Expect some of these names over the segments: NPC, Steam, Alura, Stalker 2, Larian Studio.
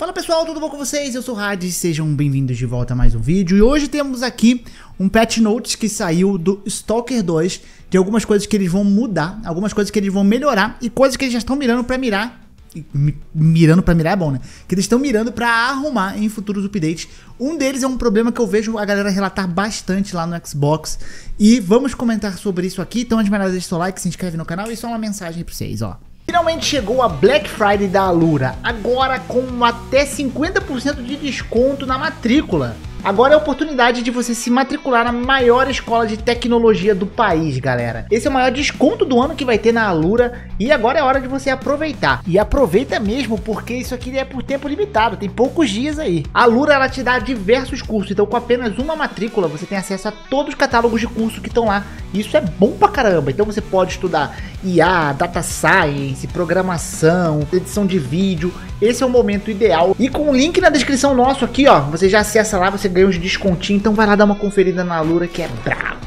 Fala pessoal, tudo bom com vocês? Eu sou o Rad, sejam bem-vindos de volta a mais um vídeo. E hoje temos aqui um patch notes que saiu do Stalker 2, de algumas coisas que eles vão mudar, algumas coisas que eles vão melhorar e coisas que eles já estão mirando pra mirar. Mirando pra mirar é bom, né? Que eles estão mirando pra arrumar em futuros updates. Um deles é um problema que eu vejo a galera relatar bastante lá no Xbox. E vamos comentar sobre isso aqui. Então, antes de mais nada, deixa o seu like, se inscreve no canal e só uma mensagem pra vocês, ó. Finalmente chegou a Black Friday da Alura, agora com até 50% de desconto na matrícula. Agora é a oportunidade de você se matricular na maior escola de tecnologia do país, galera. Esse é o maior desconto do ano que vai ter na Alura e agora é hora de você aproveitar. E aproveita mesmo, porque isso aqui é por tempo limitado, tem poucos dias aí. A Alura, ela te dá diversos cursos, então com apenas uma matrícula você tem acesso a todos os catálogos de curso que estão lá. Isso é bom pra caramba, então você pode estudar IA, Data Science, programação, edição de vídeo. Esse é o momento ideal. E com o link na descrição nosso aqui, ó, você já acessa lá, você ganha uns descontinhos. Então vai lá dar uma conferida na Alura que é brabo.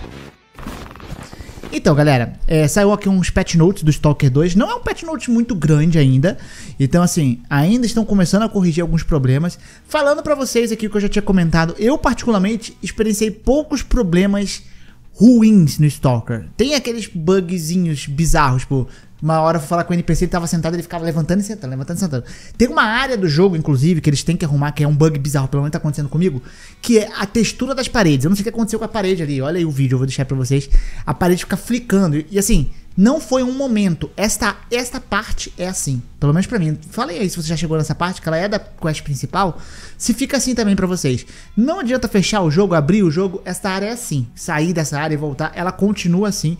Então, galera, saiu aqui uns patch notes do Stalker 2. Não é um patch notes muito grande ainda. Então, assim, ainda estão começando a corrigir alguns problemas. Falando pra vocês aqui o que eu já tinha comentado, eu particularmente experienciei poucos problemas ruins no Stalker. Tem aqueles bugzinhos bizarros, tipo, uma hora eu fui falar com o NPC, ele tava sentado, ele ficava levantando e sentando, levantando e sentando. Tem uma área do jogo, inclusive, que eles têm que arrumar, que é um bug bizarro, pelo menos tá acontecendo comigo, que é a textura das paredes. Eu não sei o que aconteceu com a parede ali, olha aí o vídeo, eu vou deixar pra vocês. A parede fica flicando, e assim, não foi um momento. Esta parte é assim, pelo menos pra mim. Falei aí se você já chegou nessa parte, que ela é da quest principal, se fica assim também pra vocês. Não adianta fechar o jogo, abrir o jogo, esta área é assim. Sair dessa área e voltar, ela continua assim.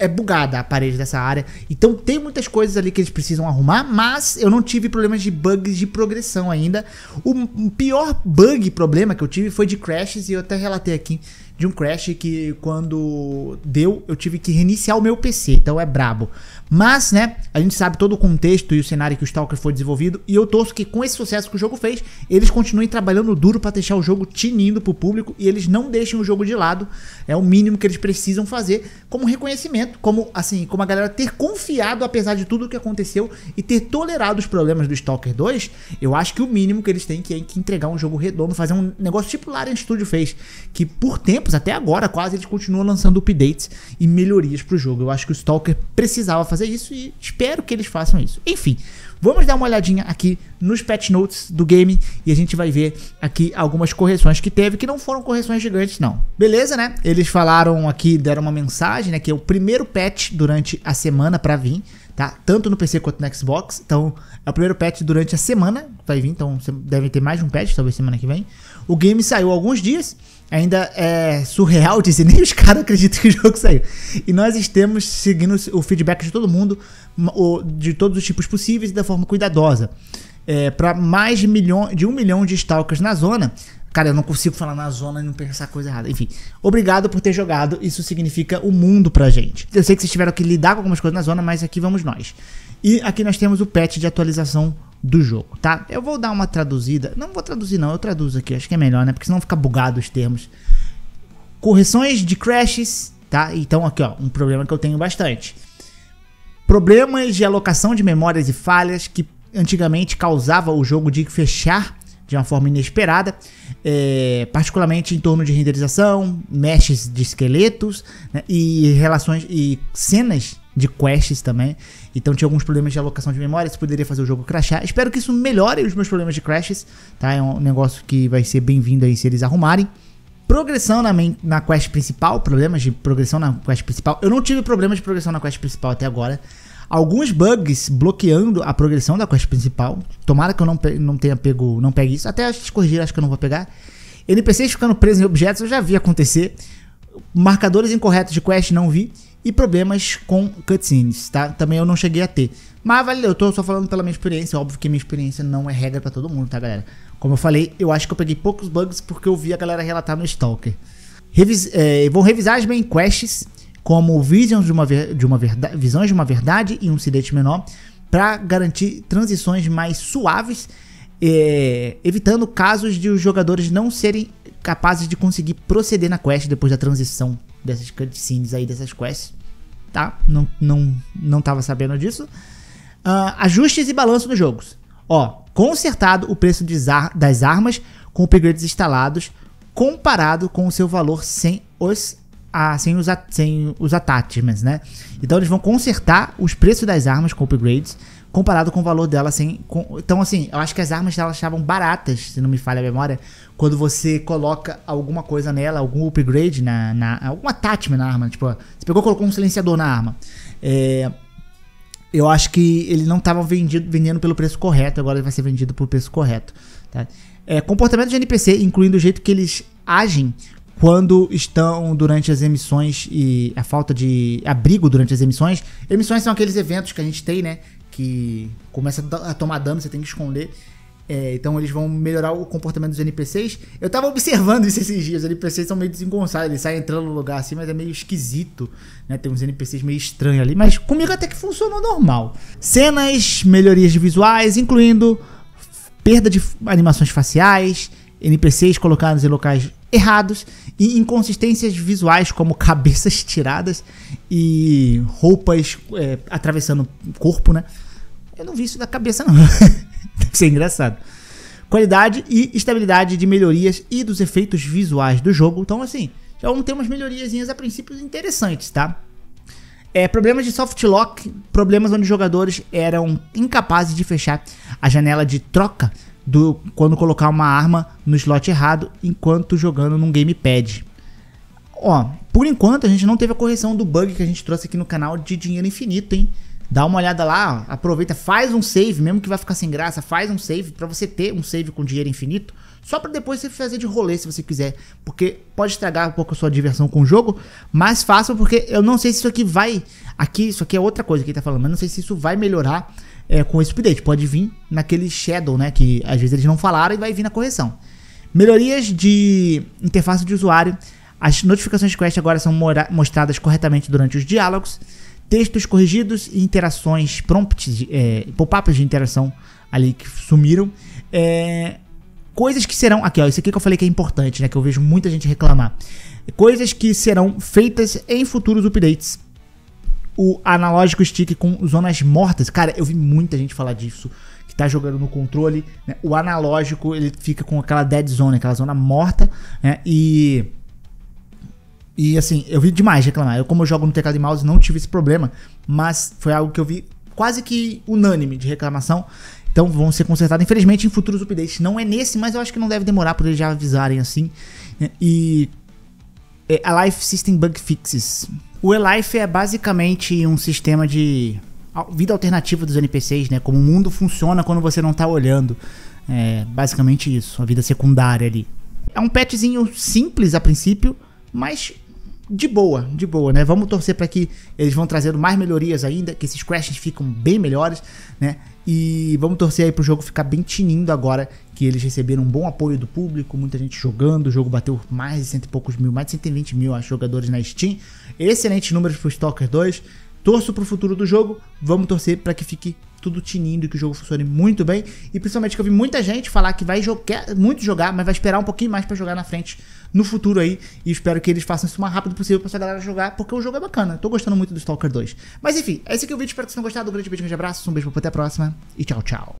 É bugada a parede dessa área. Então tem muitas coisas ali que eles precisam arrumar, mas eu não tive problemas de bugs de progressão ainda. O pior problema que eu tive foi de crashes, e eu até relatei aqui de um crash que quando deu, eu tive que reiniciar o meu PC, então é brabo. Mas, né, a gente sabe todo o contexto e o cenário que o Stalker foi desenvolvido, e eu torço que com esse sucesso que o jogo fez, eles continuem trabalhando duro pra deixar o jogo tinindo pro público, e eles não deixem o jogo de lado. É o mínimo que eles precisam fazer, como reconhecimento, como, assim, como a galera ter confiado, apesar de tudo o que aconteceu, e ter tolerado os problemas do Stalker 2, eu acho que o mínimo que eles têm que é que entregar um jogo redondo, fazer um negócio tipo Larian Studio fez, que por tempo até agora quase eles continuam lançando updates e melhorias pro jogo. Eu acho que o Stalker precisava fazer isso e espero que eles façam isso. Enfim, vamos dar uma olhadinha aqui nos patch notes do game e a gente vai ver aqui algumas correções que teve, que não foram correções gigantes não. Beleza, né? Eles falaram aqui, deram uma mensagem, né, que é o primeiro patch durante a semana pra vir, tá? Tanto no PC quanto no Xbox. Então, é o primeiro patch durante a semana vai vir, então deve ter mais de um patch, talvez semana que vem. O game saiu há alguns dias. Ainda é surreal dizer, nem os caras acreditam que o jogo saiu. E nós estamos seguindo o feedback de todo mundo, de todos os tipos possíveis e da forma cuidadosa. Para mais de 1 milhão de stalkers na zona. Cara, eu não consigo falar na zona e não pensar coisa errada. Enfim, obrigado por ter jogado, isso significa o mundo pra gente. Eu sei que vocês tiveram que lidar com algumas coisas na zona, mas aqui vamos nós. E aqui nós temos o patch de atualização do jogo, tá? Eu vou dar uma traduzida. Não vou traduzir não, eu traduzo aqui, acho que é melhor, né? Porque senão fica bugado os termos. Correções de crashes, tá? Então aqui, ó, um problema que eu tenho bastante. Problemas de alocação de memórias e falhas que antigamente causava o jogo de fechar de uma forma inesperada, particularmente em torno de renderização, meshes de esqueletos, né, e relações e cenas de quests também. Então tinha alguns problemas de alocação de memória, isso poderia fazer o jogo crashar. Espero que isso melhore os meus problemas de crashes, tá? É um negócio que vai ser bem-vindo aí se eles arrumarem. Progressão na quest principal, problemas de progressão na quest principal. Eu não tive problemas de progressão na quest principal até agora. Alguns bugs bloqueando a progressão da quest principal. Tomara que eu não pegue isso. Até as corrigir, acho que eu não vou pegar. NPCs ficando presos em objetos, eu já vi acontecer. Marcadores incorretos de quest, não vi. E problemas com cutscenes, tá? Também eu não cheguei a ter. Mas valeu, eu tô só falando pela minha experiência. Óbvio que minha experiência não é regra pra todo mundo, tá, galera? Como eu falei, eu acho que eu peguei poucos bugs porque eu vi a galera relatar no Stalker. Vão revisar as main quests, como visões de uma verdade e um incidente menor, para garantir transições mais suaves, evitando casos de os jogadores não serem capazes de conseguir proceder na quest depois da transição dessas cutscenes aí, dessas quests, tá? Não tava sabendo disso. Ajustes e balanço dos jogos. Ó, consertado o preço das armas com upgrades instalados comparado com o seu valor sem os attachments, né? Então eles vão consertar os preços das armas com upgrades comparado com o valor dela sem... Então assim, eu acho que as armas elas estavam baratas, se não me falha a memória, quando você coloca alguma coisa nela, algum upgrade, algum attachment na arma, tipo, você pegou e colocou um silenciador na arma. Eu acho que ele não estava vendendo pelo preço correto, agora ele vai ser vendido pelo preço correto. Tá? Comportamento de NPC, incluindo o jeito que eles agem quando estão durante as emissões e a falta de abrigo durante as emissões. Emissões são aqueles eventos que a gente tem, né? Que começa a tomar dano, você tem que esconder. Então eles vão melhorar o comportamento dos NPCs. Eu tava observando isso esses dias, os NPCs são meio desengonçados, eles saem entrando no lugar assim, mas é meio esquisito, né? Tem uns NPCs meio estranhos ali, mas comigo até que funcionou normal. Cenas, melhorias de visuais, incluindo perda de animações faciais, NPCs colocados em locais errados e inconsistências visuais como cabeças tiradas e roupas atravessando o corpo, né? Eu não vi isso da cabeça não. Deve ser engraçado. Qualidade e estabilidade de melhorias e dos efeitos visuais do jogo. Então assim, já vamos ter umas melhoriazinhas a princípios interessantes, tá? Problemas de soft lock, problemas onde os jogadores eram incapazes de fechar a janela de troca quando colocar uma arma no slot errado enquanto jogando num gamepad. Ó, por enquanto a gente não teve a correção do bug que a gente trouxe aqui no canal de dinheiro infinito, hein? Dá uma olhada lá, ó, aproveita, faz um save, mesmo que vai ficar sem graça, faz um save pra você ter um save com dinheiro infinito, só pra depois você fazer de rolê se você quiser, porque pode estragar um pouco a sua diversão com o jogo, mas faça, porque eu não sei se isso aqui vai, isso aqui é outra coisa que ele tá falando, mas não sei se isso vai melhorar com esse update, pode vir naquele shadow, né, que às vezes eles não falaram e vai vir na correção. Melhorias de interface de usuário, as notificações de quest agora são mostradas corretamente durante os diálogos, textos corrigidos e interações, prompts, pop-ups de interação ali que sumiram. Coisas que serão... Aqui, ó, isso aqui que eu falei que é importante, né? Que eu vejo muita gente reclamar. Coisas que serão feitas em futuros updates. O analógico stick com zonas mortas. Cara, eu vi muita gente falar disso. Que tá jogando no controle, né? O analógico, ele fica com aquela dead zone, aquela zona morta, né? E assim, eu vi demais reclamar. Como eu jogo no teclado e mouse, não tive esse problema. Mas foi algo que eu vi quase que unânime de reclamação. Então vão ser consertados, infelizmente, em futuros updates. Não é nesse, mas eu acho que não deve demorar por eles já avisarem assim. E a Life System Bug Fixes. O E-Life é basicamente um sistema de vida alternativa dos NPCs, né? Como o mundo funciona quando você não tá olhando. É basicamente isso, a vida secundária ali. É um patchzinho simples a princípio, mas... de boa, né? Vamos torcer para que eles vão trazendo mais melhorias ainda, que esses crashes ficam bem melhores, né? E vamos torcer aí pro jogo ficar bem tinindo agora, que eles receberam um bom apoio do público, muita gente jogando, o jogo bateu mais de cento e poucos mil, mais de 120 mil jogadores na Steam, excelentes números pro Stalker 2, torço pro futuro do jogo, vamos torcer para que fique tudo tinindo e que o jogo funcione muito bem, e principalmente que eu vi muita gente falar que vai jogar, mas vai esperar um pouquinho mais para jogar na frente, no futuro aí, e espero que eles façam isso o mais rápido possível pra essa galera jogar, porque o jogo é bacana, tô gostando muito do Stalker 2. Mas enfim, esse aqui é o vídeo, espero que vocês tenham gostado, um grande beijo, um grande abraço, um beijo, até a próxima, e tchau, tchau.